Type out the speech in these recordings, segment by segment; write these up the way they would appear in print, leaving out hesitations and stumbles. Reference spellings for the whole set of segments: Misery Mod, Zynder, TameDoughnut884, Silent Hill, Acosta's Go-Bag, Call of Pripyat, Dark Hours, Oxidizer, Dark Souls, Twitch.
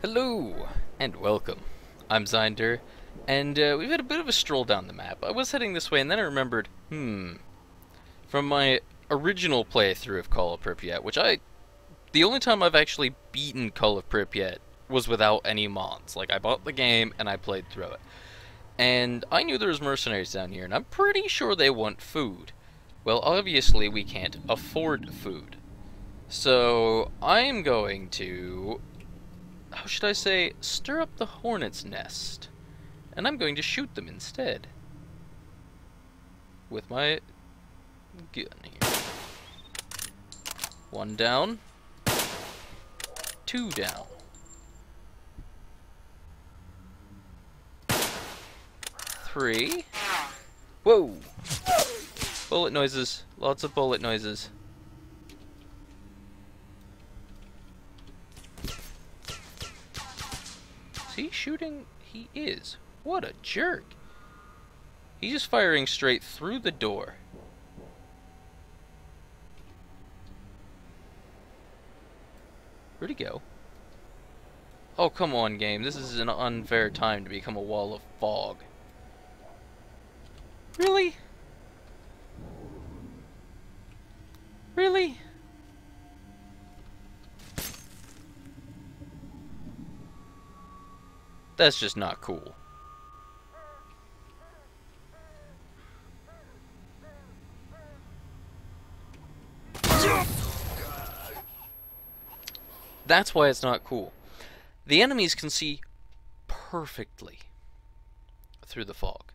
Hello, and welcome. I'm Zynder, and we've had a bit of a stroll down the map. I was heading this way, and then I remembered, from my original playthrough of Call of Pripyat, which the only time I've actually beaten Call of Pripyat was without any mods. Like, I bought the game, and I played through it. And I knew there was mercenaries down here, and I'm pretty sure they want food. Well, obviously, we can't afford food. So, I'm going to... how should I say, stir up the hornet's nest, and I'm going to shoot them instead with my gun here. One down, two down. Three. Whoa! Bullet noises. Lots of bullet noises. He shooting? He is. What a jerk. He's just firing straight through the door. Where'd he go? Oh, come on, game. This is an unfair time to become a wall of fog. Really? Really? That's just not cool. That's why it's not cool. The enemies can see perfectly through the fog.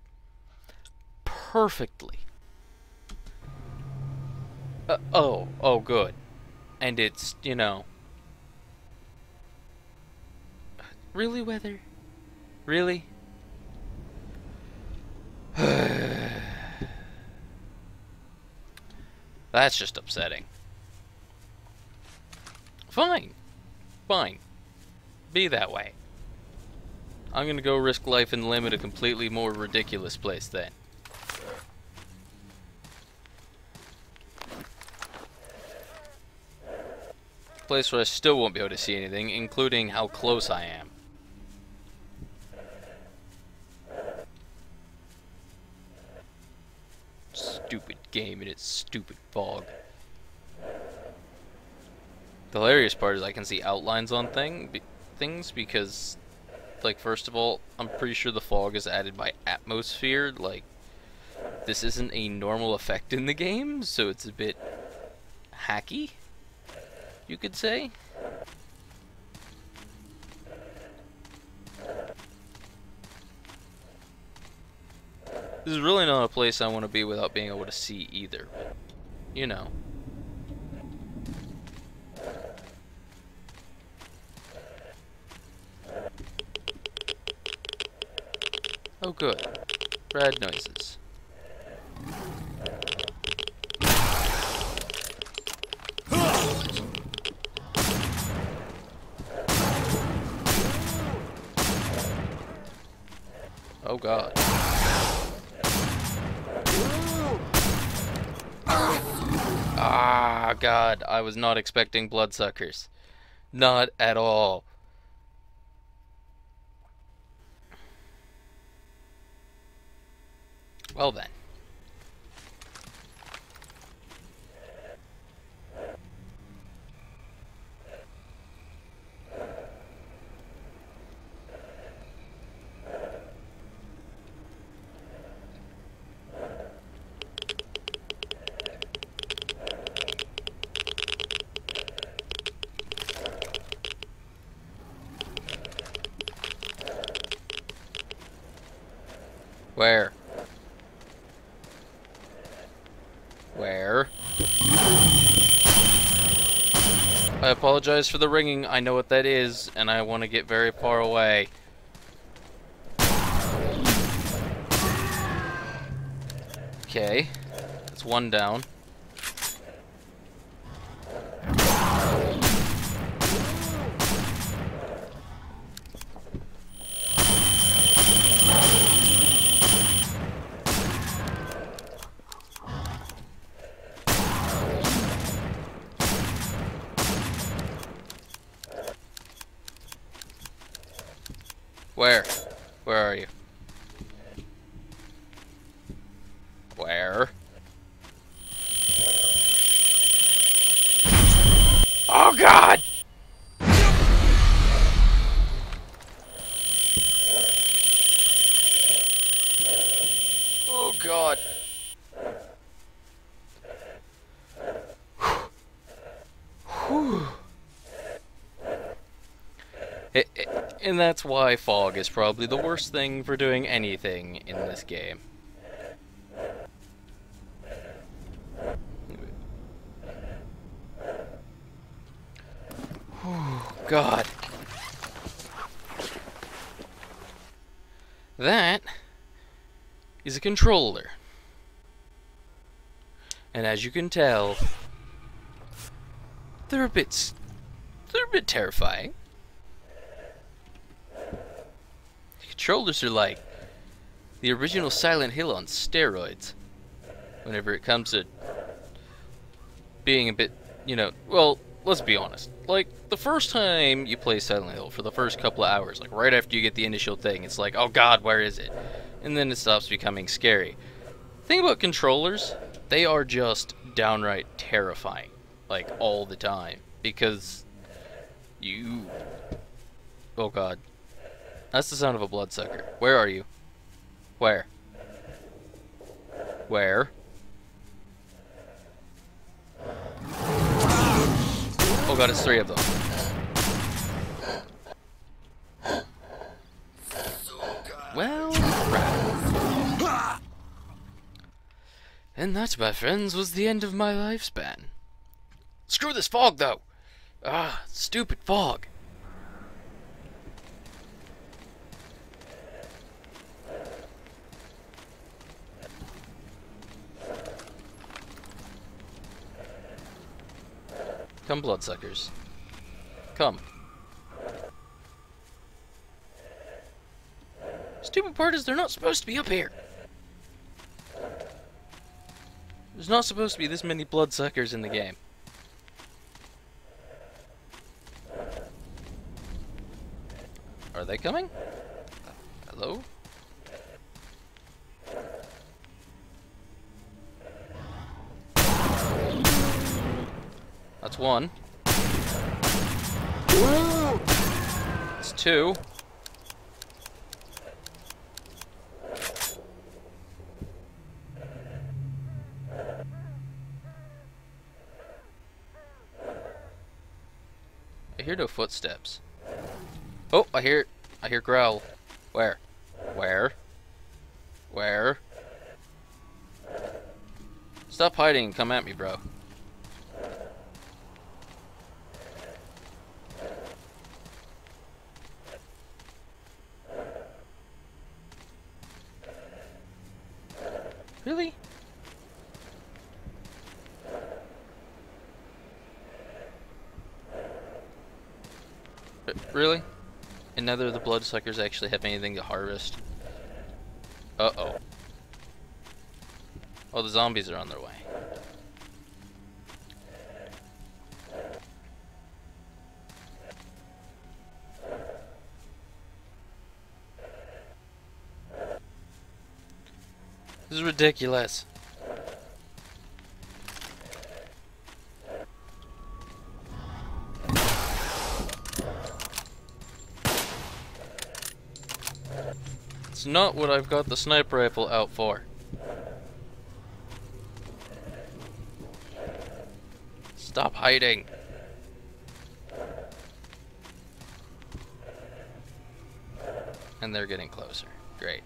Perfectly. Oh, good. And it's, you know... really, weather? Really? That's just upsetting. Fine. Fine. Be that way. I'm gonna go risk life and limb at a completely more ridiculous place then. A place where I still won't be able to see anything, including how close I am. Stupid game and its stupid fog. The hilarious part is I can see outlines on things because, like, first of all, I'm pretty sure the fog is added by atmosphere. Like, this isn't a normal effect in the game, so it's a bit hacky, you could say. This is really not a place I want to be without being able to see either, but, you know. Oh good. Rad noises. Oh god. Ah, God, I was not expecting bloodsuckers. Not at all. Well then. Where? Where? I apologize for the ringing. I know what that is, and I want to get very far away. Okay. That's one down. Where are you? Where? Oh God! Oh God! And that's why fog is probably the worst thing for doing anything in this game. Oh God. That is a controller. And as you can tell, they're a bit terrifying. Controllers are like the original Silent Hill on steroids. Whenever it comes to being a bit, you know, well, let's be honest. Like, the first time you play Silent Hill, for the first couple of hours, like right after you get the initial thing, it's like, oh God, where is it? And then it stops becoming scary. The thing about controllers, they are just downright terrifying, like all the time, because you, oh God. That's the sound of a bloodsucker. Where are you? Where? Where? Oh God, it's 3 of them. Well, crap. And that, my friends, was the end of my lifespan. Screw this fog, though! Ah, stupid fog. Come, bloodsuckers. Come. Stupid part is they're not supposed to be up here. There's not supposed to be this many bloodsuckers in the game. Are they coming? Hello? That's 1. Woo! That's 2. I hear no footsteps. Oh, I hear growl. Where? Where? Where? Stop hiding and come at me, bro. Really? Really? And neither of the bloodsuckers actually have anything to harvest. Uh-oh. Oh, the zombies are on their way. This is ridiculous. It's not what I've got the sniper rifle out for. Stop hiding. And they're getting closer. Great.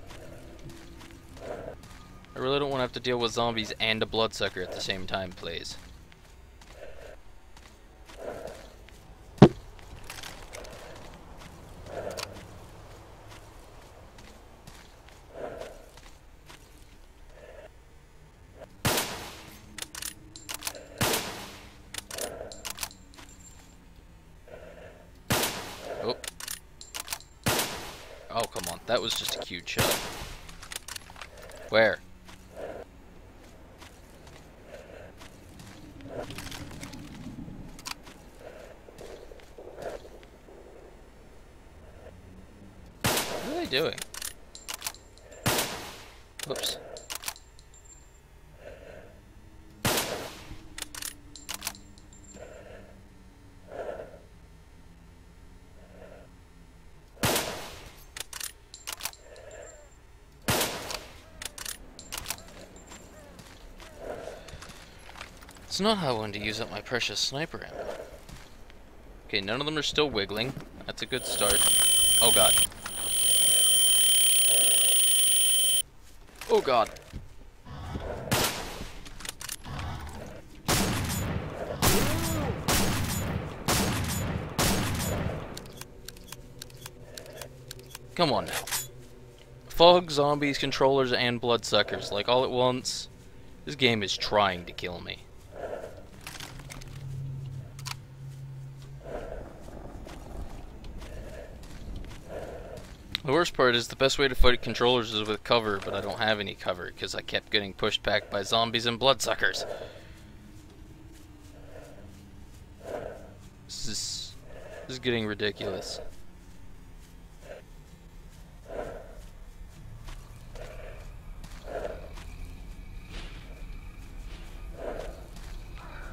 I really don't want to have to deal with zombies and a bloodsucker at the same time, please. Oh. Oh, come on. That was just a cute shot. Where? he doing? Whoops. It's not how I wanted to use up my precious sniper ammo. Okay, none of them are still wiggling. That's a good start. Oh god. Oh god. Come on now. Fog, zombies, controllers, and bloodsuckers. Like all at once. This game is trying to kill me. The worst part is the best way to fight controllers is with cover, but I don't have any cover because I kept getting pushed back by zombies and bloodsuckers. This is getting ridiculous. I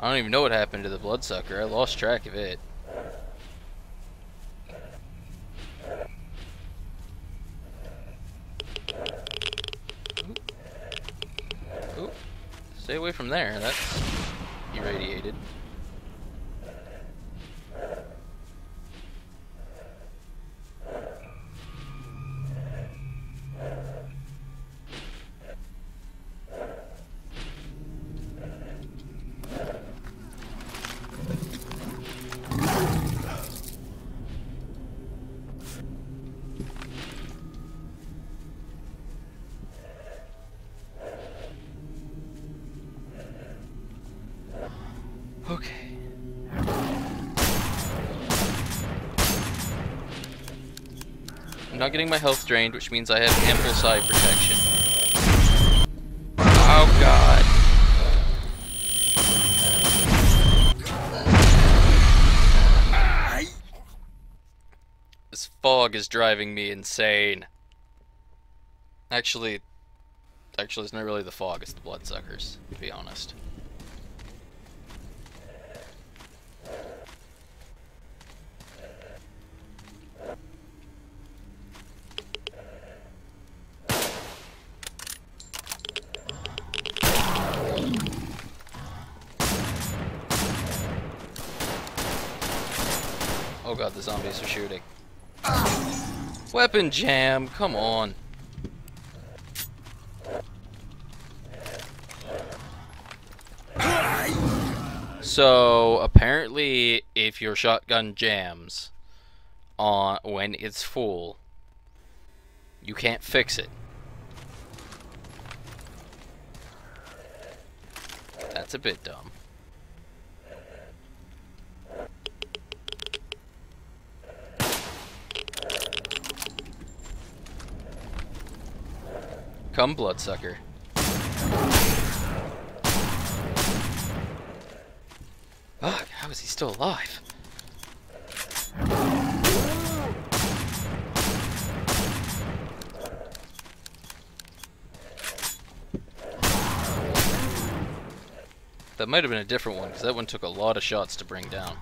don't even know what happened to the bloodsucker. I lost track of it. Stay away from there, that's irradiated. I'm not getting my health drained, which means I have ample side protection. Oh god. This fog is driving me insane. Actually, it's not really the fog, it's the bloodsuckers, to be honest. Oh god, the zombies are shooting. Weapon jam, come on. So, apparently, if your shotgun jams when it's full, you can't fix it. That's a bit dumb. Come, bloodsucker. Fuck, how is he still alive? That might have been a different one, because that one took a lot of shots to bring down.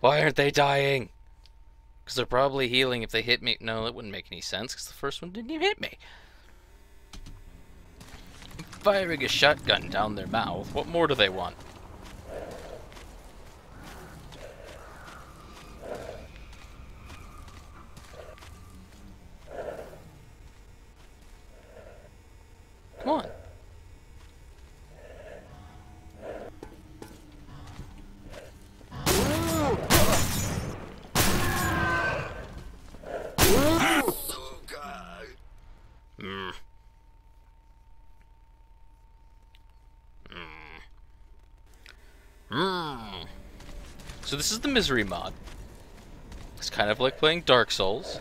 Why aren't they dying? Because they're probably healing if they hit me. No, that wouldn't make any sense because the first one didn't even hit me. I'm firing a shotgun down their mouth. What more do they want? Come on. So this is the Misery mod. It's kind of like playing Dark Souls.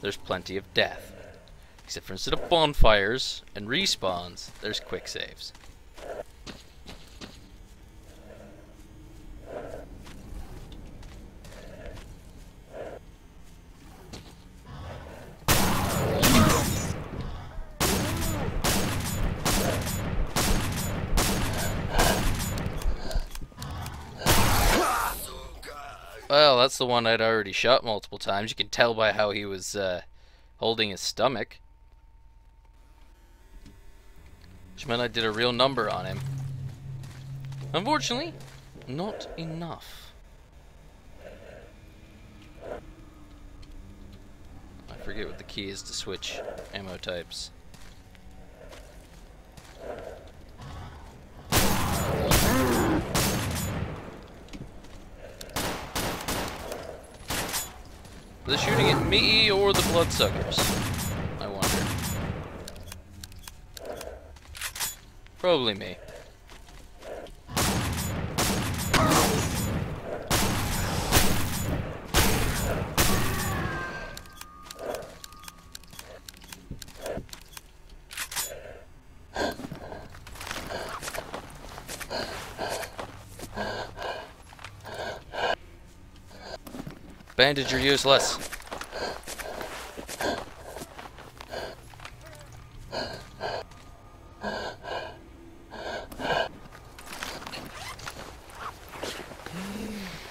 There's plenty of death. Except for instead of bonfires and respawns, there's quick saves. Well, that's the one I'd already shot multiple times. You can tell by how he was holding his stomach. Which meant I did a real number on him. Unfortunately, not enough. I forget what the key is to switch ammo types. Are they shooting at me or the bloodsuckers? I wonder. Probably me. Bandage, you're useless.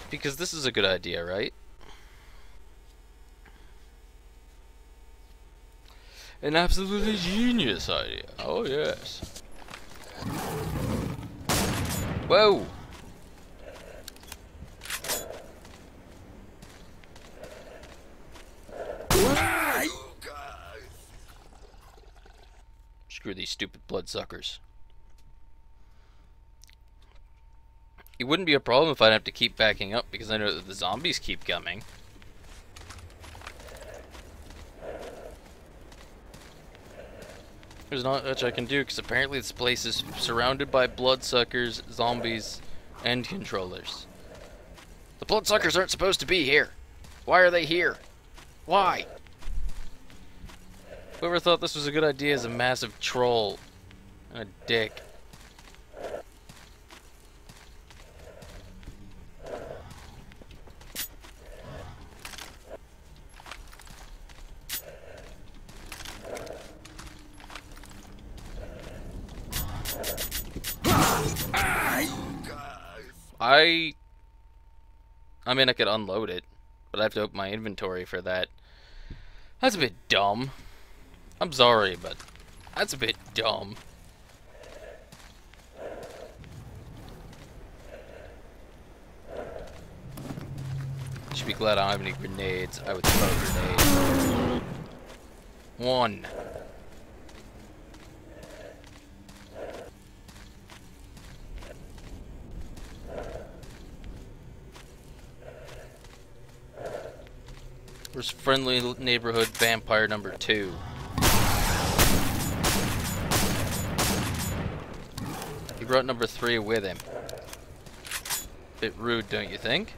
Because this is a good idea, right? An absolutely genius idea. Oh, yes. Whoa! Screw these stupid bloodsuckers. It wouldn't be a problem if I'd have to keep backing up because I know that the zombies keep coming. There's not much I can do because apparently this place is surrounded by bloodsuckers, zombies, and controllers. The bloodsuckers aren't supposed to be here. Why are they here? Why? Whoever thought this was a good idea is a massive troll and a dick. I mean, I could unload it, but I have to open my inventory for that. That's a bit dumb. I'm sorry, but that's a bit dumb. Should be glad I don't have any grenades. I would throw grenades. One. Where's friendly neighborhood vampire number 2? He brought number 3 with him. Bit rude, don't you think?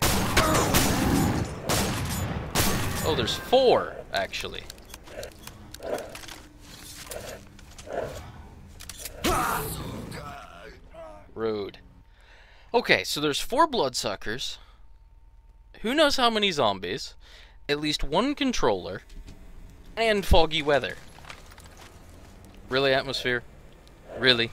Oh, there's 4, actually. Rude. Okay, so there's 4 bloodsuckers. Who knows how many zombies? At least 1 controller. And foggy weather. Really, atmosphere? Really?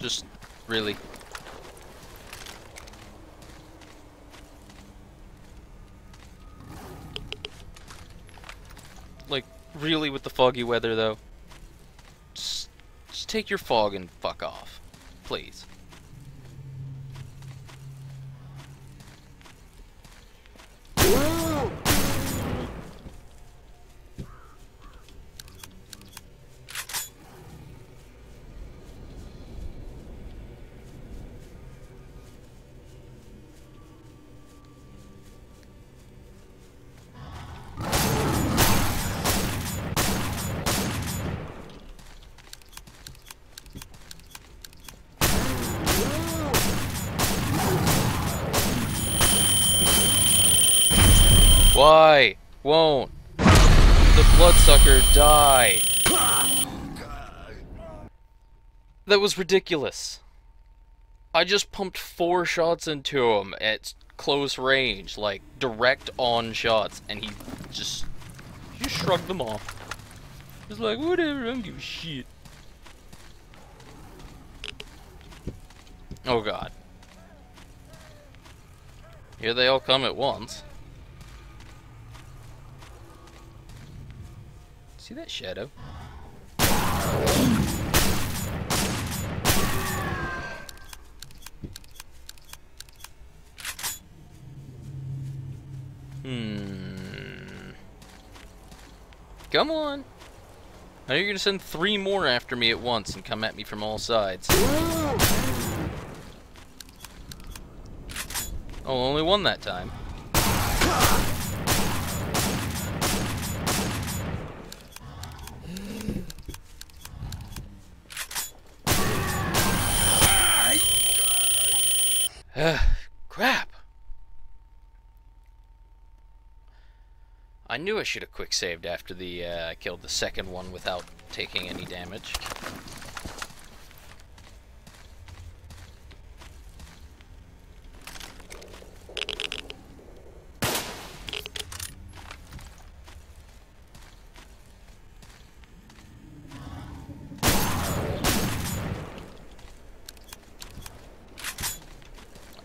Just really. Like, really with the foggy weather, though? Just take your fog and fuck off. Please. Why won't the bloodsucker die? That was ridiculous. I just pumped 4 shots into him at close range, like direct on shots, and he just shrugged them off. Just like, whatever, I don't give a shit. Oh god. Here they all come at once. See that shadow? Come on! Now you're gonna send 3 more after me at once and come at me from all sides. Oh, only one that time. Crap! I knew I should have quick saved after the I killed the second one without taking any damage.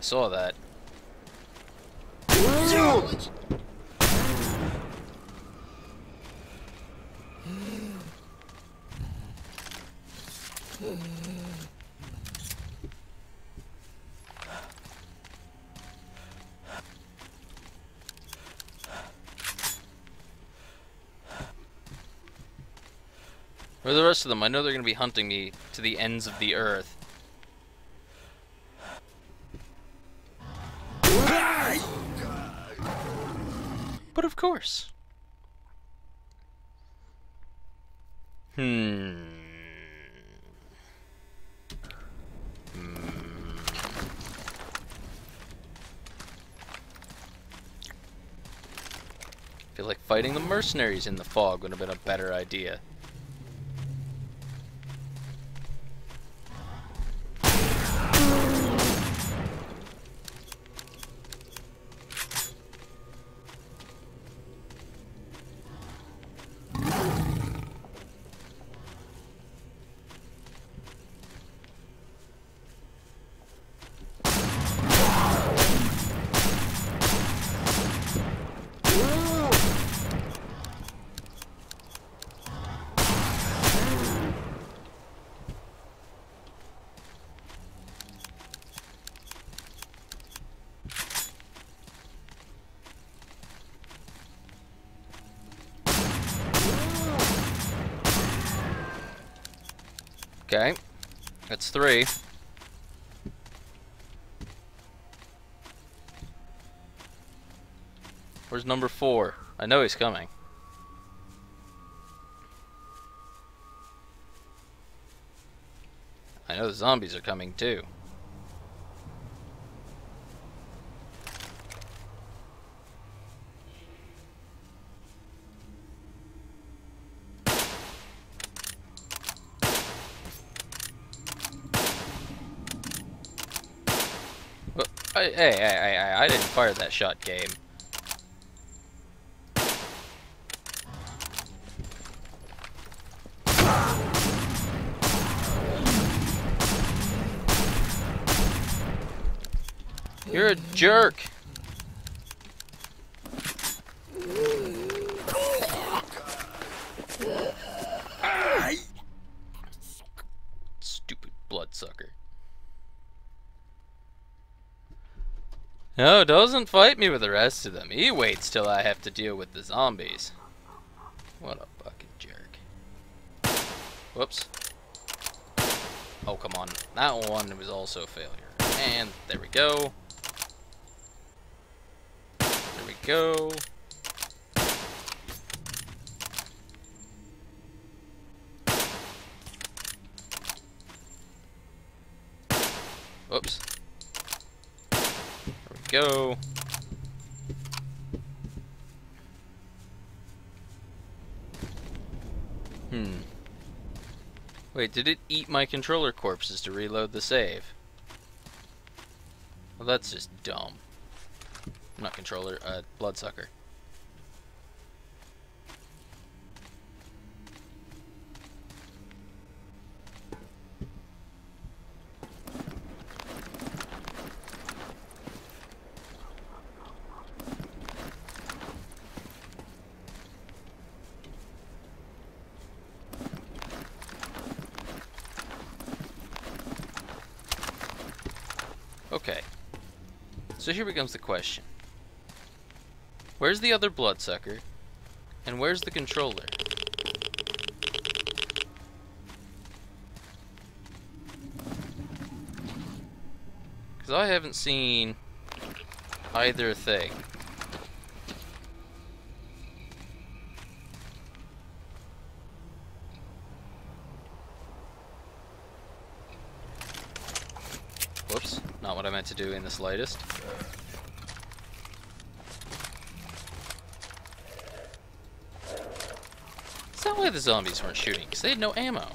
Saw that. For the rest of them, I know they're going to be hunting me to the ends of the earth. But of course. I feel like fighting the mercenaries in the fog would have been a better idea. Okay, that's 3. Where's number 4? I know he's coming. I know the zombies are coming too. Hey, I didn't fire that shot, game. You're a jerk. Stupid bloodsucker. No, doesn't fight me with the rest of them. He waits till I have to deal with the zombies. What a fucking jerk. Whoops. Oh, come on. That one was also a failure. And there we go. There we go. Whoops. Go. Wait, did it eat my controller corpses to reload the save? Well, that's just dumb. Not controller, bloodsucker. Okay, so here becomes the question. Where's the other bloodsucker, and where's the controller? Because I haven't seen either thing. Whoops. Not what I meant to do in the slightest. It's not why the zombies weren't shooting, because they had no ammo.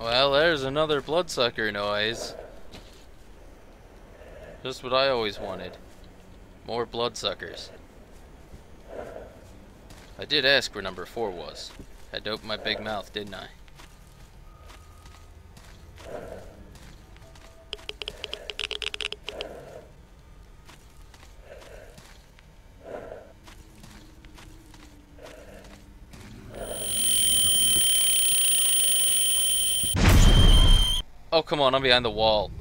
Well, there's another bloodsucker noise. Just what I always wanted. More bloodsuckers. I did ask where number 4 was. Had to open my big mouth, didn't I? Oh, come on, I'm behind the wall.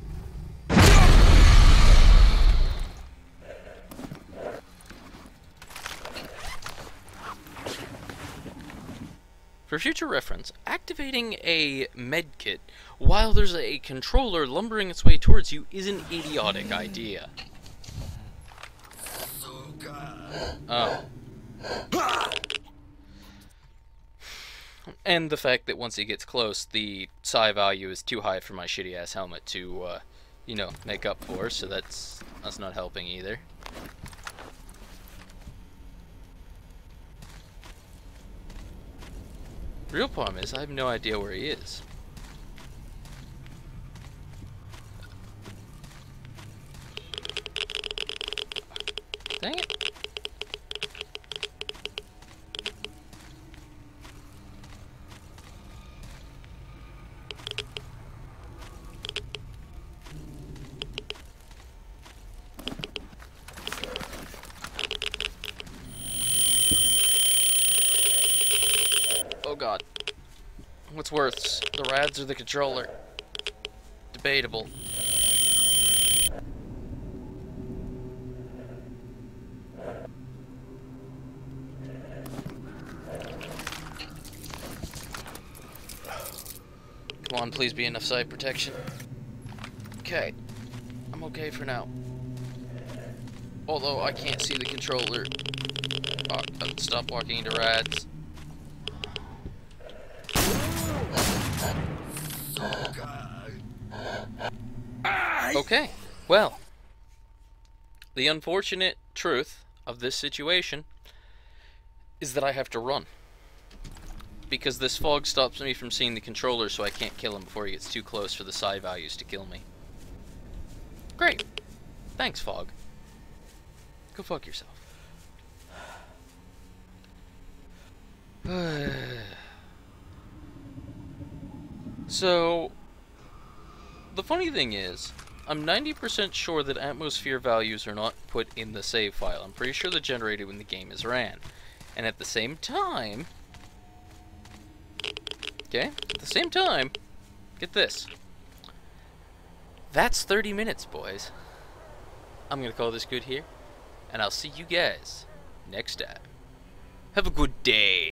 For future reference, activating a medkit while there's a controller lumbering its way towards you is an idiotic idea. Oh. And the fact that once he gets close, the psi value is too high for my shitty-ass helmet to, you know, make up for, so that's not helping either. Real problem is, I have no idea where he is. Dang it. Oh god. What's worse, the rads or the controller? Debatable. Come on, please be enough sight protection. Okay. I'm okay for now. Although I can't see the controller. Oh, stop walking into rads. Okay, well, the unfortunate truth of this situation is that I have to run, because this fog stops me from seeing the controller, so I can't kill him before he gets too close for the psi values to kill me. Great. Thanks, fog. Go fuck yourself. So, the funny thing is, I'm 90% sure that atmosphere values are not put in the save file. I'm pretty sure they're generated when the game is ran. And at the same time... okay? At the same time, get this. That's 30 minutes, boys. I'm gonna call this good here, and I'll see you guys next time. Have a good day!